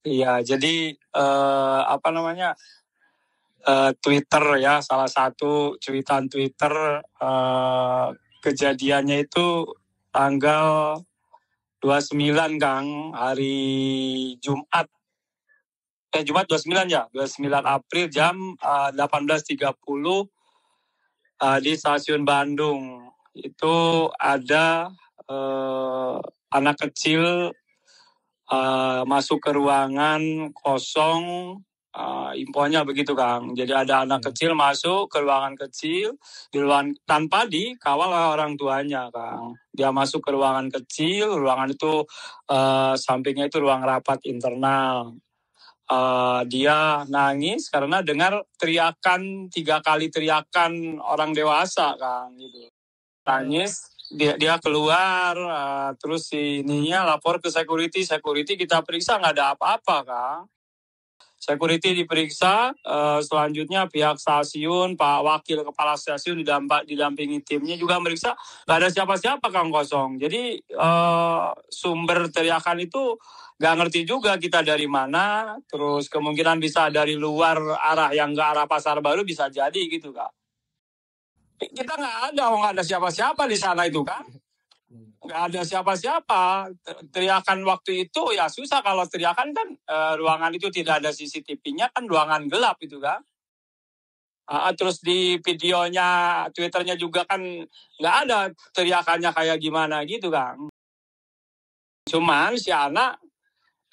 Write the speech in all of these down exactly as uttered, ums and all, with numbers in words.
Iya, jadi eh, apa namanya eh, Twitter ya, salah satu cuitan Twitter eh, kejadiannya itu tanggal dua puluh sembilan Kang, hari Jumat. Eh Jumat dua puluh sembilan ya, dua puluh sembilan April jam eh, delapan belas tiga puluh eh, di Stasiun Bandung. Itu ada eh, anak kecil Uh, masuk ke ruangan kosong, uh, infonya begitu Kang. Jadi ada anak kecil masuk ke ruangan kecil, di ruangan tanpa dikawal oleh orang tuanya Kang. Dia masuk ke ruangan kecil, ruangan itu uh, sampingnya itu ruang rapat internal. Uh, dia nangis karena dengar teriakan, tiga kali teriakan orang dewasa Kang. Gitu. Nangis. Dia, dia keluar, uh, terus ininya lapor ke security. Security kita periksa, nggak ada apa-apa, Kang. Security diperiksa, uh, selanjutnya pihak stasiun, Pak Wakil Kepala Stasiun didampingi timnya juga meriksa, nggak ada siapa-siapa, Kang, kosong. Jadi uh, sumber teriakan itu nggak ngerti juga kita dari mana, terus kemungkinan bisa dari luar arah yang nggak arah Pasar Baru bisa jadi gitu, Kang. Kita nggak ada, oh nggak ada siapa-siapa di sana itu kan. Nggak ada siapa-siapa. Teriakan waktu itu ya susah kalau teriakan kan e, ruangan itu tidak ada C C T V-nya kan, ruangan gelap itu kan. A, terus di videonya, Twitternya juga kan nggak ada teriakannya kayak gimana gitu kan. Cuman si anak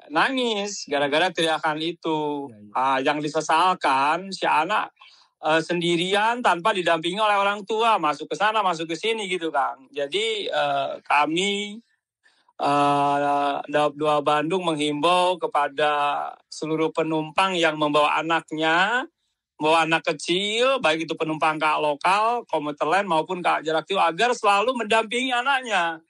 nangis gara-gara teriakan itu. A, yang disesalkan si anak Uh, sendirian tanpa didampingi oleh orang tua, masuk ke sana masuk ke sini gitu Kang. Jadi uh, kami uh, Daop Dua Bandung menghimbau kepada seluruh penumpang yang membawa anaknya, membawa anak kecil, baik itu penumpang K A lokal, komuter lain maupun K A jarak jauh, agar selalu mendampingi anaknya,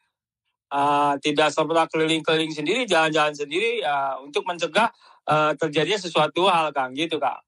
uh, tidak serta keliling-keliling sendiri, jalan-jalan sendiri, uh, untuk mencegah uh, terjadinya sesuatu hal Kang, gitu Kang.